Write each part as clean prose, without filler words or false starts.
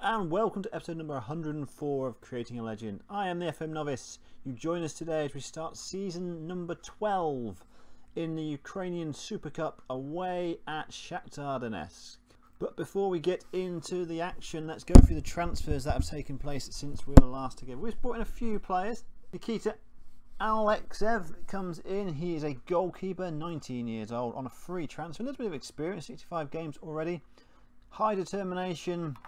Hello and welcome to episode number 104 of Creating a Legend. I am the FM Novice. You join us today as we start season number 12 in the Ukrainian Super Cup away at Shakhtar Donetsk. But before we get into the action, let's go through the transfers that have taken place since we were last together. We've brought in a few players. Nikita Aleksev comes in. He is a goalkeeper, 19 years old, on a free transfer. A little bit of experience, 65 games already. High determination,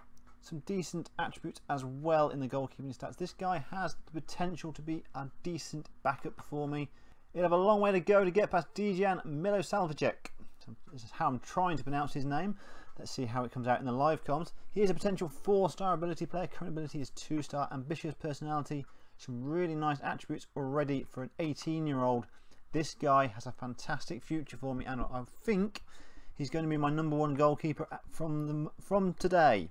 some decent attributes as well in the goalkeeping stats. This guy has the potential to be a decent backup for me. He'll have a long way to go to get past Dejan Milosavljević. So this is how I'm trying to pronounce his name. Let's see how it comes out in the live comms. He is a potential 4-star ability player. Current ability is 2-star. Ambitious personality. Some really nice attributes already for an 18-year-old. This guy has a fantastic future for me, and I think he's going to be my number one goalkeeper from today.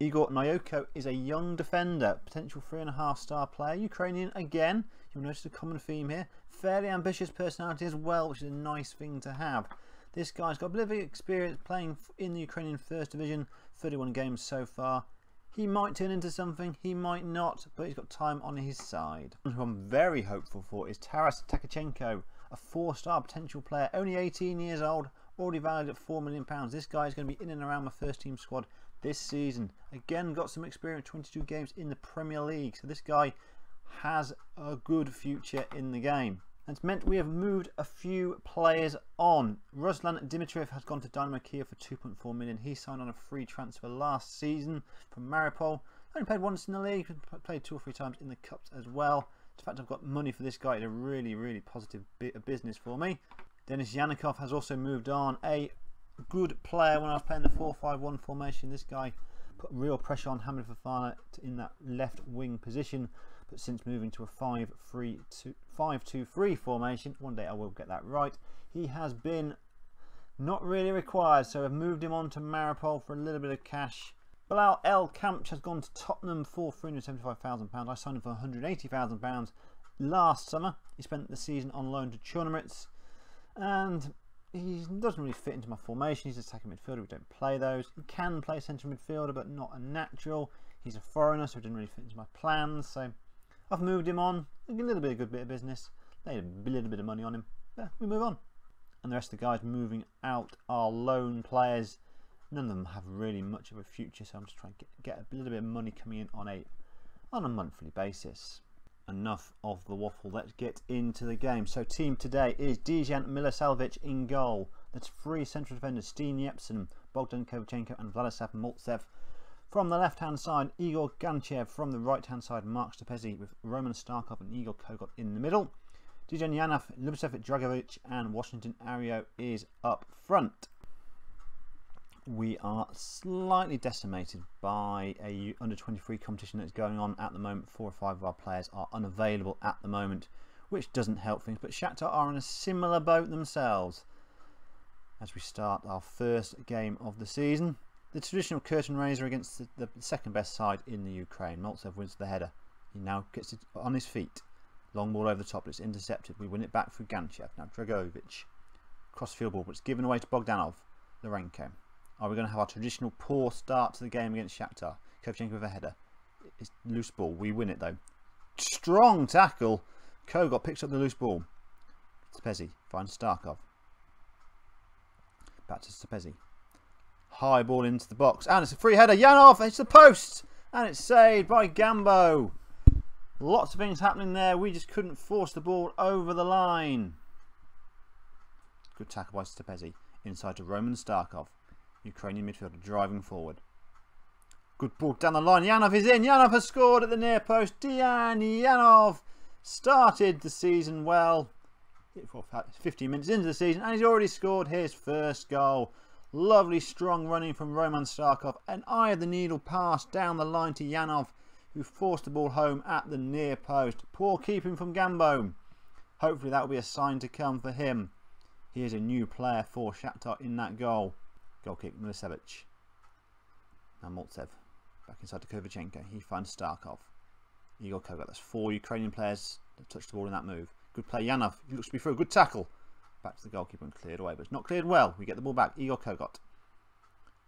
Igor Nyoko is a young defender, potential 3.5-star player, Ukrainian again. You'll notice a common theme here. Fairly ambitious personality as well, which is a nice thing to have. This guy's got a bit of experience playing in the Ukrainian First Division, 31 games so far. He might turn into something, he might not, but he's got time on his side. Who I'm very hopeful for is Taras Takachenko, a 4-star potential player, only 18 years old. Already valued at £4 million. This guy is going to be in and around my first team squad this season. Again, got some experience, 22 games in the Premier League. So this guy has a good future in the game. That's meant we have moved a few players on. Ruslan Dimitriev has gone to Dynamo Kyiv for £2.4 million. He signed on a free transfer last season from Maripol. Only played once in the league, played 2 or 3 times in the Cups as well. In fact, I've got money for this guy. It's a really, really positive bit of business for me. Dennis Yanukov has also moved on, a good player when I was playing the 4-5-1 formation. This guy put real pressure on Hamid Fofana in that left wing position, but since moving to a 5-2-3 formation, one day I will get that right, he has been not really required, so I've moved him on to Maripol for a little bit of cash. Bilal El Kamch has gone to Tottenham for £375,000, I signed him for £180,000 last summer. He spent the season on loan to Chornomorets. And he doesn't really fit into my formation. He's an attacking midfielder, we don't play those. He can play central midfielder, but not a natural. He's a foreigner, so he didn't really fit into my plans. So I've moved him on. A little bit of good bit of business. Made a little bit of money on him. Yeah, we move on. And the rest of the guys moving out are loan players. None of them have really much of a future, so I'm just trying to get a little bit of money coming in on a monthly basis. Enough of the waffle, let's get into the game. So team today is Dejan Milosavljević in goal. That's 3 central defenders, Steen Jepsen, Bogdan Kovachenko and Vladislav Maltsev. From the left-hand side, Igor Ganchev. From the right-hand side, Mark Stapezi with Roman Starkov and Igor Kogot in the middle. Dejan Yanov, Ljubicev Dragović and Washington Ario is up front. We are slightly decimated by a under-23 competition that's going on at the moment. 4 or 5 of our players are unavailable at the moment, which doesn't help things. But Shakhtar are in a similar boat themselves as we start our first game of the season. The traditional curtain raiser against the second best side in the Ukraine. Maltsev wins the header. He now gets it on his feet. Long ball over the top. It's intercepted. We win it back through Ganchev. Now Dragović. Cross-field ball, but it's given away to Bogdanov. Lorenko. Are we going to have our traditional poor start to the game against Shakhtar? Kovachenko with a header. It's loose ball. We win it though. Strong tackle. Kogot picks up the loose ball. Stepezi finds Starkov. Back to Stepezi. High ball into the box. And it's a free header. Yanov. It's the post. And it's saved by Gambo. Lots of things happening there. We just couldn't force the ball over the line. Good tackle by Stepezi. Inside to Roman Starkov. Ukrainian midfielder driving forward. Good ball down the line. Yanov is in. Yanov has scored at the near post. Dejan Yanov started the season well. 15 minutes into the season and he's already scored his first goal. Lovely strong running from Roman Starkov. An eye of the needle pass down the line to Yanov, who forced the ball home at the near post. Poor keeping from Gambo. Hopefully that will be a sign to come for him. He is a new player for Shakhtar in that goal. Goal kick, Milicevic. Now Maltsev. Back inside to Kovachenko. He finds Starkov. Igor Kogot. That's 4 Ukrainian players that touched the ball in that move. Good play, Yanov. He looks to be through. Good tackle. Back to the goalkeeper and cleared away, but it's not cleared well. We get the ball back. Igor Kogot.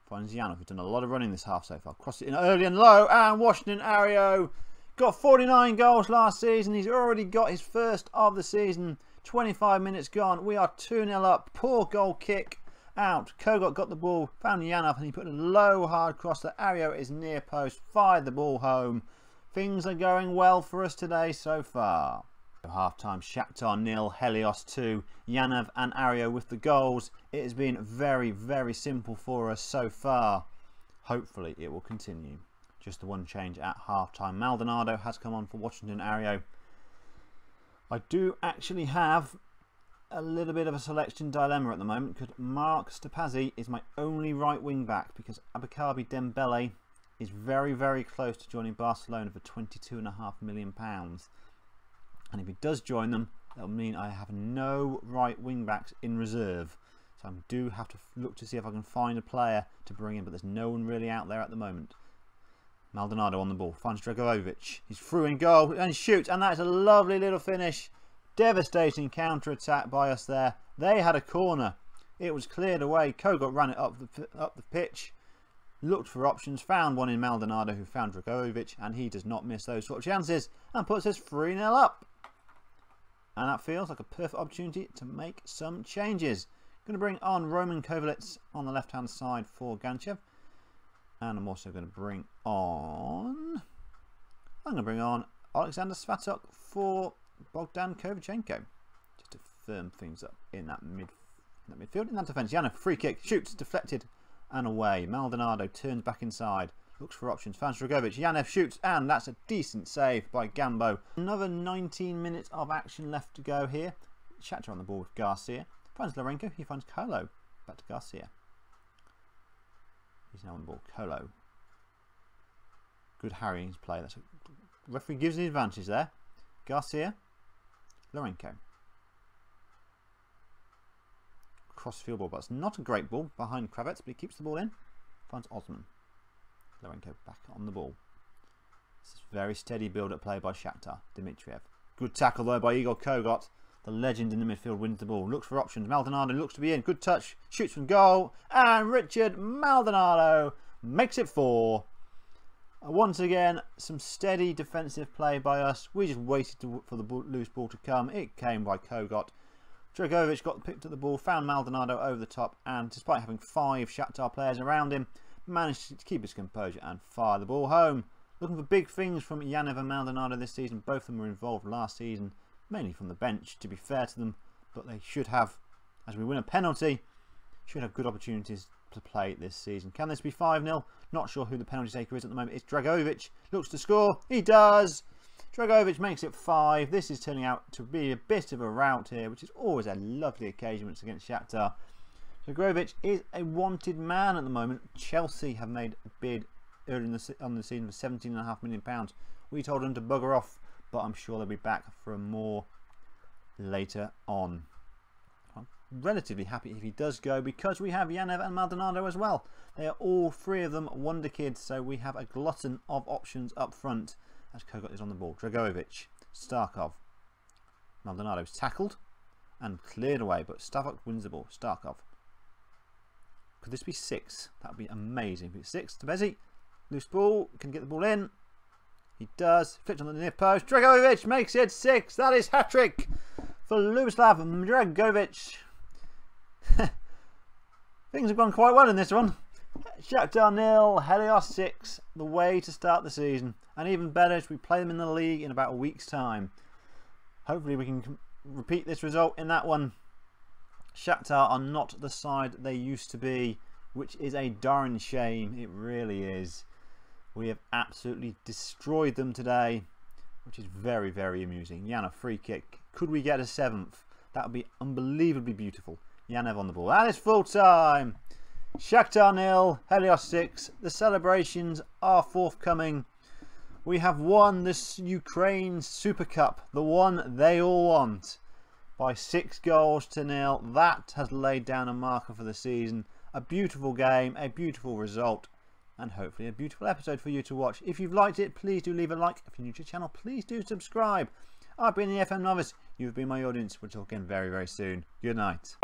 Finds Yanov, who's done a lot of running this half so far. Crossed it in early and low, and Washington Ario got 49 goals last season. He's already got his first of the season. 25 minutes gone. We are 2-0 up. Poor goal kick out. Kogot got the ball, found Yanov, and he put a low hard cross. The Ario is near post, fired the ball home. Things are going well for us today so far. Half time, Shakhtar 0, Helios 2, Yanov and Ario with the goals. It has been very, very simple for us so far. Hopefully it will continue. Just the one change at half time. Maldonado has come on for Washington Ario. I do actually have a little bit of a selection dilemma at the moment because Mark Stapezi is my only right wing back because Abakabi Dembele is very, very close to joining Barcelona for £22.5 million. And if he does join them, that'll mean I have no right wing backs in reserve. So I do have to look to see if I can find a player to bring in, but there's no one really out there at the moment. Maldonado on the ball, finds Dragović. He's through in goal and shoots, and that's a lovely little finish. Devastating counter-attack by us there. They had a corner. It was cleared away. Kogot ran it up the pitch, looked for options, found one in Maldonado, who found Dragović, and he does not miss those sort of chances, and puts us 3-0 up. And that feels like a perfect opportunity to make some changes. Going to bring on Roman Kovalec on the left-hand side for Ganchev. And I'm also going to bring on... I'm going to bring on Alexander Svatok for Bogdan Kovachenko. Just to firm things up in that midfield. In that defence, Yanov, free kick, shoots, deflected and away. Maldonado turns back inside, looks for options, finds Dragović. Yanov shoots, and that's a decent save by Gambo. Another 19 minutes of action left to go here. Shakhtar on the ball with Garcia. Finds Larenko, he finds Kolo. Back to Garcia. He's now on the ball. Kolo. Good harrying play. That's a referee gives the advantage there. Garcia. Larenko. Crossfield ball, but it's not a great ball behind Kravets, but he keeps the ball in. Finds Osman. Larenko back on the ball. This is very steady build-up play by Shakhtar. Dimitriev. Good tackle though by Igor Kogot. The legend in the midfield wins the ball. Looks for options. Maldonado looks to be in. Good touch. Shoots from goal. And Richard Maldonado makes it 4. Once again, some steady defensive play by us. We just waited for the loose ball to come. It came by Kogot. Dragović got picked at the ball, found Maldonado over the top, and despite having 5 Shakhtar players around him, managed to keep his composure and fire the ball home. Looking for big things from Yanov and Maldonado this season. Both of them were involved last season, mainly from the bench, to be fair to them, but they should have, as we win a penalty, should have good opportunities to play this season. Can this be 5-0? Not sure who the penalty taker is at the moment. It's Dragović. Looks to score. He does. Dragović makes it 5. This is turning out to be a bit of a rout here, which is always a lovely occasion when it's against Shakhtar. Dragović is a wanted man at the moment. Chelsea have made a bid early on the season for £17.5 million. We told them to bugger off, but I'm sure they'll be back for more later on. I'm relatively happy if he does go because we have Yanov and Maldonado as well. They are all three of them wonder kids, so we have a glutton of options up front. As Kogot is on the ball, Dragović, Starkov, Maldonado's tackled and cleared away, but Svatok wins the ball. Starkov. Could this be 6? That would be amazing. If it's 6, Stapezi, loose ball, can get the ball in. He does. Flipped on the near post. Dragović makes it 6. That is hat-trick for Lubislav Mdregovic. Things have gone quite well in this one. Shakhtar 0, Helios 6, the way to start the season, and even better if we play them in the league in about a week's time. Hopefully we can repeat this result in that one. Shakhtar are not the side they used to be, which is a darn shame, it really is. We have absolutely destroyed them today, which is very, very amusing. Yanov, free kick, could we get a 7th? That would be unbelievably beautiful. Yanov on the ball, and it's full time! Shakhtar 0, Helios 6. The celebrations are forthcoming. We have won this Ukraine Super Cup, the one they all want, by 6 goals to 0. That has laid down a marker for the season. A beautiful game, a beautiful result, and hopefully a beautiful episode for you to watch. If you've liked it, please do leave a like. If you're new to the channel, please do subscribe. I've been the FM Novice. You've been my audience. We'll talk again very, very soon. Good night.